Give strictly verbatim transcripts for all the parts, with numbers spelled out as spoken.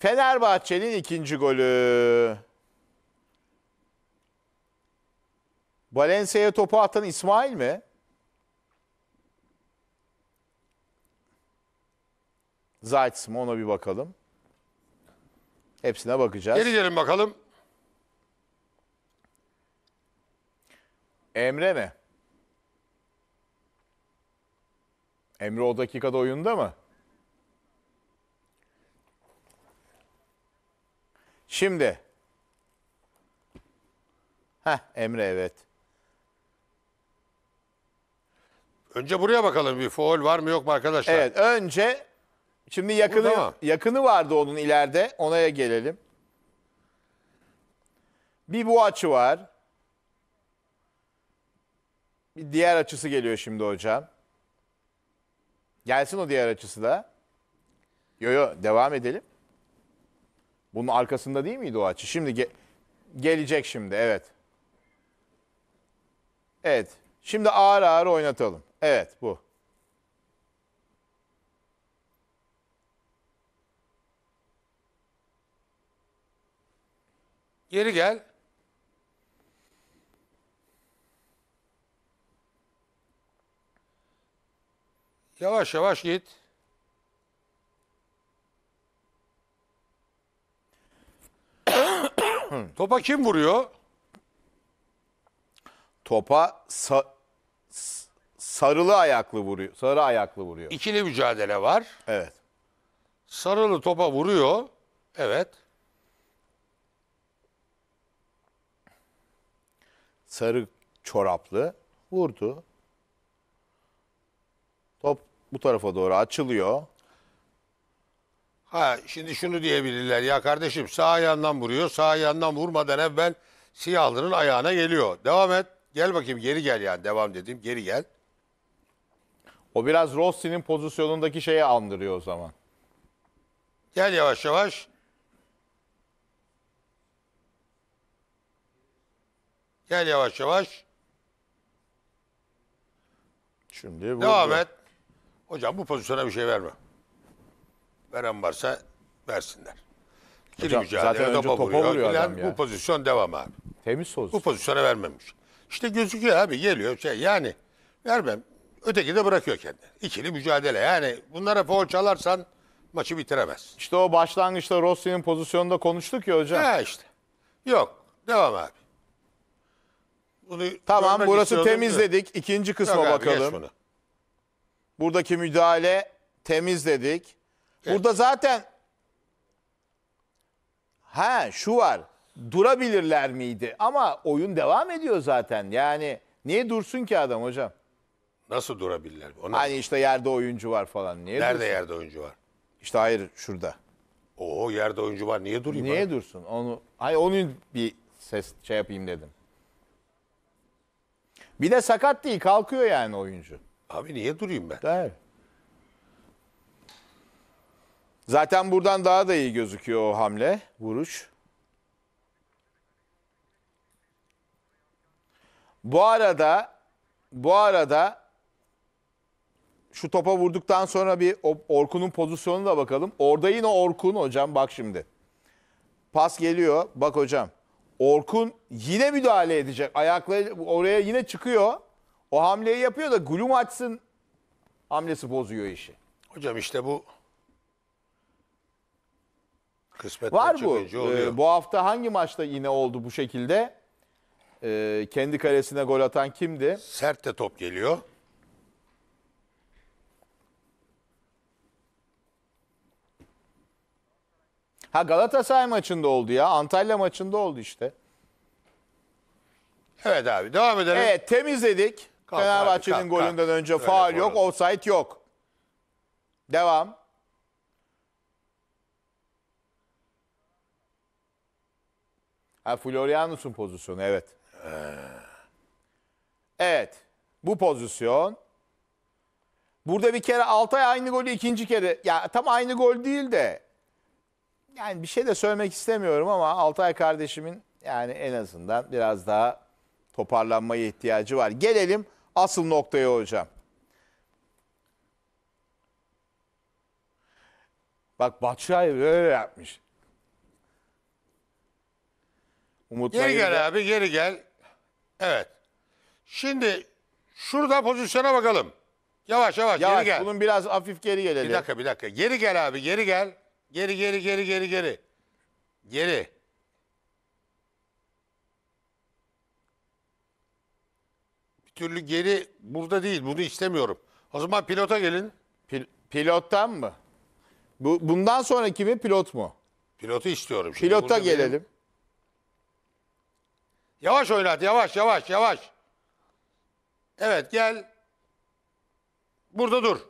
Fenerbahçe'nin ikinci golü. Valencia'ya topu atan İsmail mi? Zayt's mı? Ona bir bakalım. Hepsine bakacağız. Geri gelin bakalım. Emre mi? Emre o dakikada oyunda mı? Şimdi. Heh, Emre evet. Önce buraya bakalım, bir faul var mı yok mu arkadaşlar? Evet, önce şimdi yakını yakını vardı onun ileride. Onaya gelelim. Bir bu açı var. Bir diğer açısı geliyor şimdi hocam. Gelsin o diğer açısı da. Yo yo, devam edelim. Bunun arkasında değil miydi o açı? Şimdi ge gelecek şimdi, evet. Evet. Şimdi ağır ağır oynatalım. Evet, bu. Geri gel. Yavaş yavaş git. Topa kim vuruyor? Topa sa sarılı ayaklı vuruyor. Sarı ayaklı vuruyor. İkili mücadele var. Evet. Sarılı topa vuruyor. Evet. Sarı çoraplı vurdu. Top bu tarafa doğru açılıyor. Ha, şimdi şunu diyebilirler. Ya kardeşim, sağ ayağından vuruyor. Sağ ayağından vurmadan evvel siyahlının ayağına geliyor. Devam et. Gel bakayım, geri gel yani. Devam dedim, geri gel. O biraz Rossi'nin pozisyonundaki şeyi andırıyor o zaman. Gel yavaş yavaş. Gel yavaş yavaş. Şimdi vurdu. Devam et. Hocam bu pozisyona bir şey verme. Veren varsa versinler. Hocam, zaten önce topa vuruyor, vuruyor adam ya. Bu pozisyon devam abi. Temiz olsun. Bu pozisyona vermemiş. İşte gözüküyor abi, geliyor şey yani, vermem. Öteki de bırakıyor kendini. İkili mücadele yani, bunlara faul çalarsan maçı bitiremez. İşte o başlangıçta Rossi'nin pozisyonunda konuştuk ya hocam. He işte. Yok, devam abi. Bunu tamam, burası temizledik. İkinci kısma abi, bakalım. Buradaki müdahale temizledik. Evet. Burada zaten ha şu var. Durabilirler miydi? Ama oyun devam ediyor zaten. Yani niye dursun ki adam hocam? Nasıl durabilirler? Ona... Hani işte yerde oyuncu var falan. Niye Nerede dursun? Yerde oyuncu var? İşte hayır, şurada. Oo, yerde oyuncu var. Niye durayım? Niye bana? Dursun? Onu hayır, onun bir ses şey yapayım dedim. Bir de sakat değil, kalkıyor yani oyuncu. Abi niye durayım ben? Evet. Zaten buradan daha da iyi gözüküyor o hamle, vuruş. Bu arada, bu arada şu topa vurduktan sonra bir Orkun'un pozisyonuna da bakalım. Orada yine Orkun hocam, bak şimdi. Pas geliyor, bak hocam. Orkun yine müdahale edecek. Ayakları oraya yine çıkıyor. O hamleyi yapıyor da Gülüm açsın hamlesi bozuyor işi. Hocam işte bu kısmet var bu. Ee, bu hafta hangi maçta yine oldu bu şekilde? Ee, kendi kalesine gol atan kimdi? Sert de top geliyor. Ha, Galatasaray maçında oldu ya. Antalya maçında oldu işte. Evet abi, devam edelim. Evet, temizledik. Kalk, Fenerbahçe'nin kalk, golünden kalk. önce Öyle faul yok, offside yok. Devam. Ha, Floryanus'un pozisyonu, evet. Evet, bu pozisyon. Burada bir kere Altay aynı golü ikinci kere. Ya tam aynı gol değil de. Yani bir şey de söylemek istemiyorum ama Altay kardeşimin yani en azından biraz daha toparlanmaya ihtiyacı var. Gelelim asıl noktaya hocam. Bak Batshuayi böyle yapmış. Umut geri gel de... abi geri gel. Evet. Şimdi şurada pozisyona bakalım. Yavaş yavaş, yavaş geri gel. Bunun biraz hafif geri gelelim. Bir dakika bir dakika. Geri gel abi geri gel. Geri geri geri geri geri. Geri. Bir türlü geri burada değil. Bunu istemiyorum. O zaman pilota gelin. Pil, pilottan mı? Bu, bundan sonraki mi pilot mu? Pilotu istiyorum. Şimdi pilota gelelim. Benim... Yavaş oynat. Yavaş yavaş yavaş. Evet gel. Burada dur.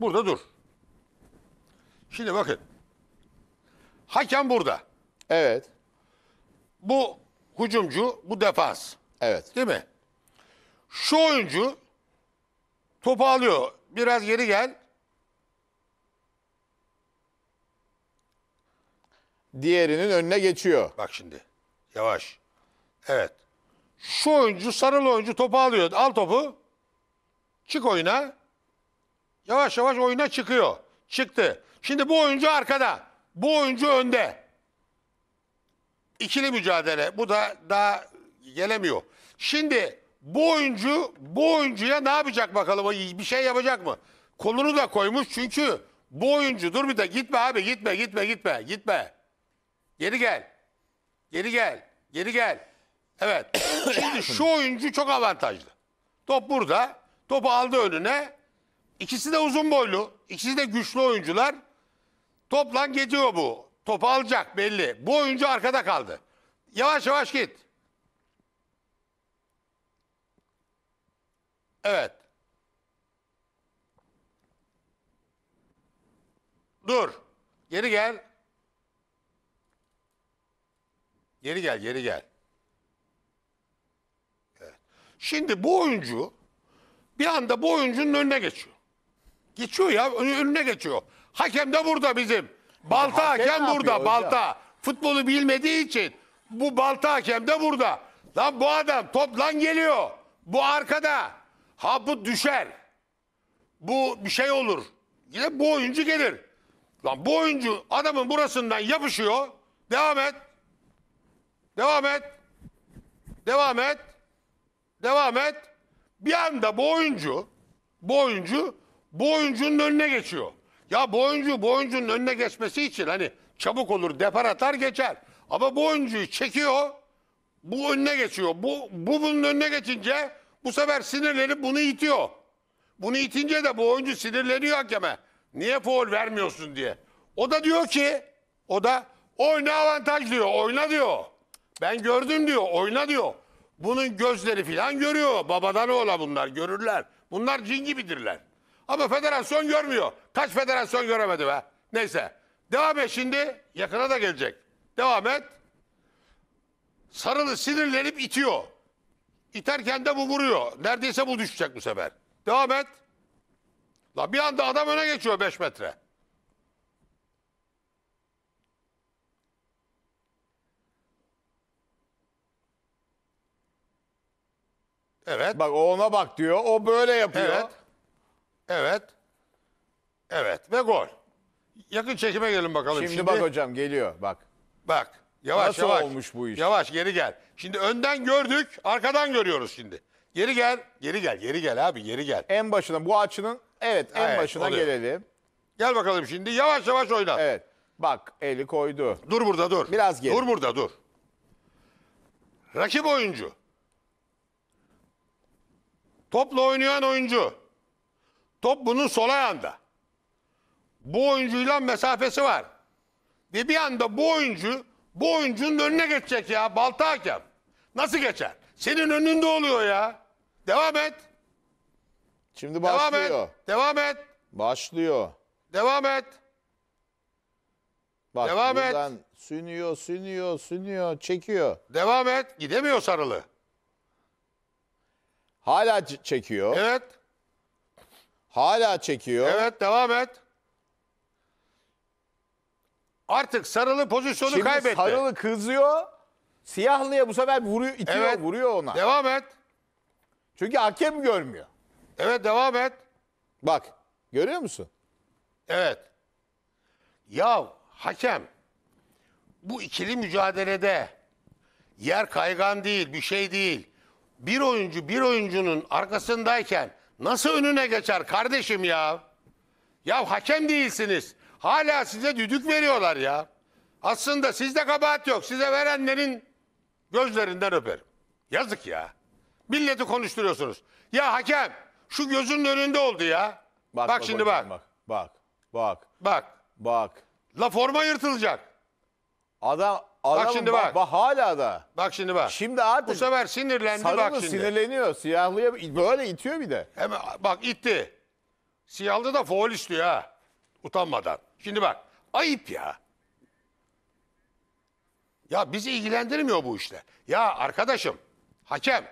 Burada dur. Şimdi bakın. Hakem burada. Evet. Bu hücumcu, bu defans. Evet. Değil mi? Şu oyuncu topu alıyor. Biraz geri gel. Diğerinin önüne geçiyor. Bak şimdi. Yavaş. Evet. Şu oyuncu, sarılı oyuncu topu alıyor. Al topu. Çık oyuna. Yavaş yavaş oyuna çıkıyor. Çıktı. Şimdi bu oyuncu arkada. Bu oyuncu önde. İkili mücadele. Bu da daha gelemiyor. Şimdi bu oyuncu bu oyuncuya ne yapacak bakalım? Bir şey yapacak mı? Kolunu da koymuş çünkü bu oyuncu. Dur bir de gitme abi gitme gitme gitme gitme. Geri gel. Geri gel. Geri gel. Evet. Şimdi şu oyuncu çok avantajlı. Top burada. Topu aldı önüne. İkisi de uzun boylu. İkisi de güçlü oyuncular. Toplan gidiyor bu. Topu alacak belli. Bu oyuncu arkada kaldı. Yavaş yavaş git. Evet. Dur. Geri gel. Geri gel, geri gel. Evet. Şimdi bu oyuncu bir anda bu oyuncunun önüne geçiyor. Geçiyor ya, önüne geçiyor. Hakem de burada bizim. Balta hakem, hakem burada, balta. Hocam? Futbolu bilmediği için bu balta hakem de burada. Lan bu adam top lan geliyor. Bu arkada. Ha bu düşer. Bu bir şey olur. Yine bu oyuncu gelir. Lan bu oyuncu adamın burasından yapışıyor. Devam et. Devam et. Devam et. Devam et. Bir anda bu oyuncu, bu oyuncu, bu oyuncunun önüne geçiyor. Ya bu oyuncu, bu oyuncunun önüne geçmesi için hani çabuk olur, depar atar geçer. Ama bu oyuncuyu çekiyor, bu önüne geçiyor. Bu, bu bunun önüne geçince bu sefer sinirlenip bunu itiyor. Bunu itince de bu oyuncu sinirleniyor hakeme. Niye faul vermiyorsun diye. O da diyor ki, o da oyna avantaj diyor, oyna diyor. Ben gördüm diyor, oyna diyor. Bunun gözleri falan görüyor. Babadan oğla bunlar, görürler. Bunlar cin gibidirler. Ama federasyon görmüyor. Kaç federasyon göremedi be. Neyse. Devam et şimdi. Yakına da gelecek. Devam et. Sarılı sinirlenip itiyor. İterken de bu vuruyor. Neredeyse bu düşecek bu sefer. Devam et. La bir anda adam öne geçiyor beş metre. Evet. Bak o ona bak diyor. O böyle yapıyor. Evet. Evet. Evet ve gol. Yakın çekime gelin bakalım. Şimdi, Şimdi bak hocam geliyor bak. Bak. Yavaş Nasıl yavaş. Olmuş bu iş? Yavaş geri gel. Şimdi önden gördük, arkadan görüyoruz şimdi. Geri gel, geri gel, geri gel abi, geri gel. En başına bu açının evet en evet, başına oluyor. Gelelim. Gel bakalım şimdi yavaş yavaş oynat. Evet. Bak eli koydu. Dur burada dur. Biraz geri. Dur burada dur. Rakip oyuncu. Topla oynayan oyuncu. Top bunun sol ayağında. Bu oyuncuyla mesafesi var. Ve bir anda bu oyuncu, bu oyuncunun önüne geçecek ya. Balta hakem. Nasıl geçer? Senin önünde oluyor ya. Devam et. Şimdi başlıyor. Devam et. Devam et. Başlıyor. Devam et. Bak Devam buradan et. sünüyor, sünüyor, sünüyor, çekiyor. Devam et. Gidemiyor sarılı. Hala çekiyor. Evet. Hala çekiyor. Evet devam et. Artık sarılı pozisyonu Şimdi kaybetti. Sarılı kızıyor. Siyahlıya bu sefer vuruyor, itiyor, evet. vuruyor ona. Devam et. Çünkü hakem görmüyor. Evet devam et. Bak görüyor musun? Evet. Ya hakem bu ikili mücadelede yer kaygan değil, bir şey değil. Bir oyuncu bir oyuncunun arkasındayken nasıl önüne geçer kardeşim ya? Ya hakem değilsiniz. Hala size düdük veriyorlar ya. Aslında sizde kabahat yok. Size verenlerin gözlerinden öperim. Yazık ya. Milleti konuşturuyorsunuz. Ya hakem şu gözünün önünde oldu ya. Bak, bak şimdi bak. Bak. Bak. Bak. Bak. Bak. La forma yırtılacak. Adam Adam, bak şimdi bak, bak. Bak hala da. Bak şimdi bak. Şimdi artık. Bu sefer sinirlendi bak şimdi. Sinirleniyor. Siyahlıya böyle itiyor bir de. Hemen, bak itti. Siyahlı da faul istiyor ha. Utanmadan. Şimdi bak. Ayıp ya. Ya bizi ilgilendirmiyor bu işler. Ya arkadaşım. Hakem.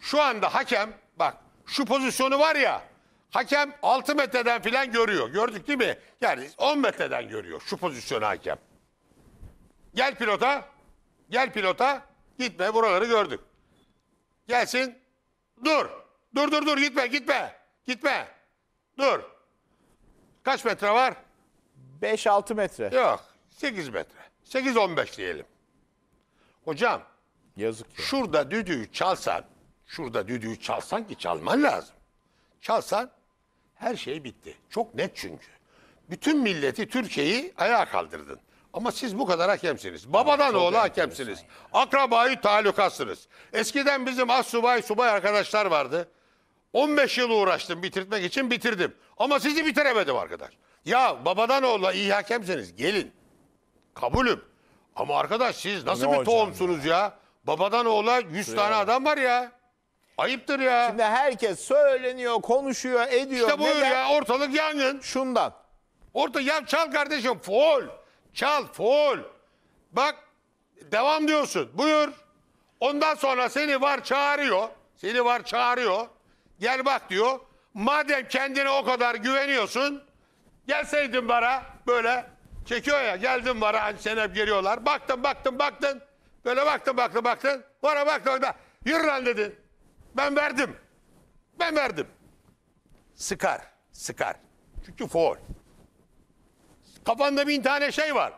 Şu anda hakem. Bak şu pozisyonu var ya. Hakem altı metreden falan görüyor. Gördük değil mi? Yani on metreden görüyor şu pozisyonu hakem. Gel pilota, gel pilota, gitme, buraları gördük. Gelsin, dur, dur, dur, dur, gitme, gitme, gitme, dur. Kaç metre var? beş altı metre. Yok, sekiz metre. sekiz on beş diyelim. Hocam, yazık ya. Şurada düdüğü çalsan, şurada düdüğü çalsan ki çalman lazım. Çalsan her şey bitti. Çok net çünkü. Bütün milleti, Türkiye'yi ayağa kaldırdın. Ama siz bu kadar hakemsiniz. Babadan oğlu hakemsiniz. Akrabayı talukatsınız. Eskiden bizim az subay subay arkadaşlar vardı. on beş yıl uğraştım bitirtmek için, bitirdim. Ama sizi bitiremedim arkadaş. Ya babadan oğlu iyi hakemsiniz. Gelin. Kabulüm. Ama arkadaş siz nasıl ne bir tohumsunuz ya? ya? Babadan oğla yüz tane adam var ya. Ayıptır ya. Şimdi herkes söyleniyor, konuşuyor, ediyor. İşte bu ya, ortalık yangın. Şundan. Orta ya çal kardeşim. Foul. Çal, foul. Bak, devam diyorsun. Buyur. Ondan sonra seni var çağırıyor. Seni var çağırıyor. Gel bak diyor. Madem kendine o kadar güveniyorsun, gelseydin bara böyle. Çekiyor ya, geldin bara. Hani sen hep geliyorlar. Baktın, baktın, baktın. Böyle baktın, baktın, baktın. Bara baktın orada. Yürü lan dedin. Ben verdim. Ben verdim. Sıkar, sıkar. Çünkü foul. Kafanda bin tane şey var.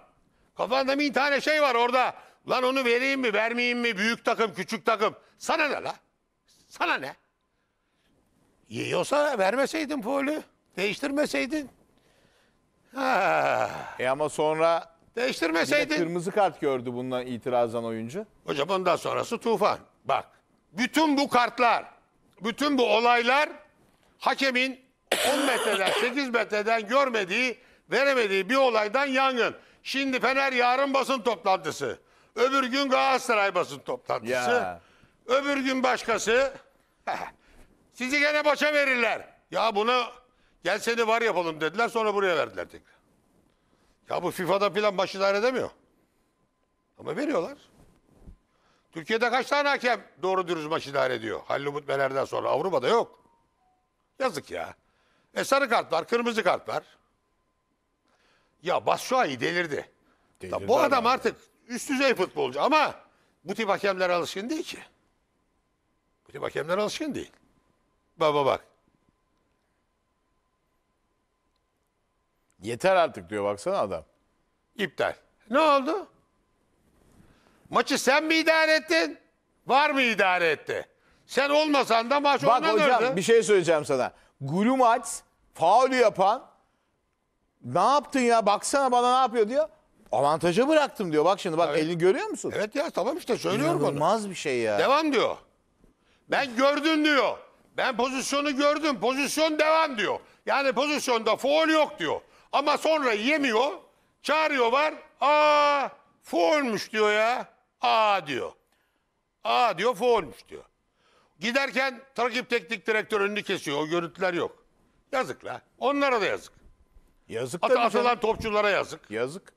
Kafanda bin tane şey var orada. Lan onu vereyim mi, vermeyeyim mi? Büyük takım, küçük takım. Sana ne la? Sana ne? Yiyorsa vermeseydin faulü. Değiştirmeseydin. Ha. E ama sonra... Değiştirmeseydin. Kırmızı kart gördü bundan itirazdan oyuncu. Hocam ondan sonrası tufan. Bak. Bütün bu kartlar, bütün bu olaylar hakemin on metreden, sekiz metreden görmediği, veremediği bir olaydan yangın. Şimdi Fener yarın basın toplantısı. Öbür gün Galatasaray basın toplantısı. Ya. Öbür gün başkası. Sizi gene başa verirler. Ya bunu gel seni var yapalım dediler. Sonra buraya verdiler tekrar. Ya bu FIFA'da falan baş idare edemiyor. Ama veriyorlar. Türkiye'de kaç tane hakem doğru dürüst baş idare ediyor? Halil Umut Meler'den sonra Avrupa'da yok. Yazık ya. E sarı kartlar, kırmızı kartlar. Ya Batshuayi delirdi. delirdi bu adam abi. Artık üst düzey futbolcu ama bu tip hakemler alışkın değil ki. Bu tip hakemler alışkın değil. Baba bak. Yeter artık diyor baksana adam. İptal. Ne oldu? Maçı sen mi idare ettin? Var mı idare etti? Sen olmasan da maç ondan döndü. Bak hocam döndü. Bir şey söyleyeceğim sana. Gulumaç faulü yapan... Ne yaptın ya? Baksana bana ne yapıyor diyor. Avantaja bıraktım diyor. Bak şimdi bak evet. Elini görüyor musun? Evet ya tamam işte söylüyorum onu. İnanılmaz bir şey ya. Devam diyor. Ben gördüm diyor. Ben pozisyonu gördüm. Pozisyon devam diyor. Yani pozisyonda faul yok diyor. Ama sonra yemiyor. Çağırıyor var. Aa faulmuş diyor ya. Aa diyor. Aa diyor faulmuş diyor. Giderken takip teknik direktör önünü kesiyor. O görüntüler yok. Yazık la. Onlara da yazık. Yazık At, atılan topçulara yazık. Yazık.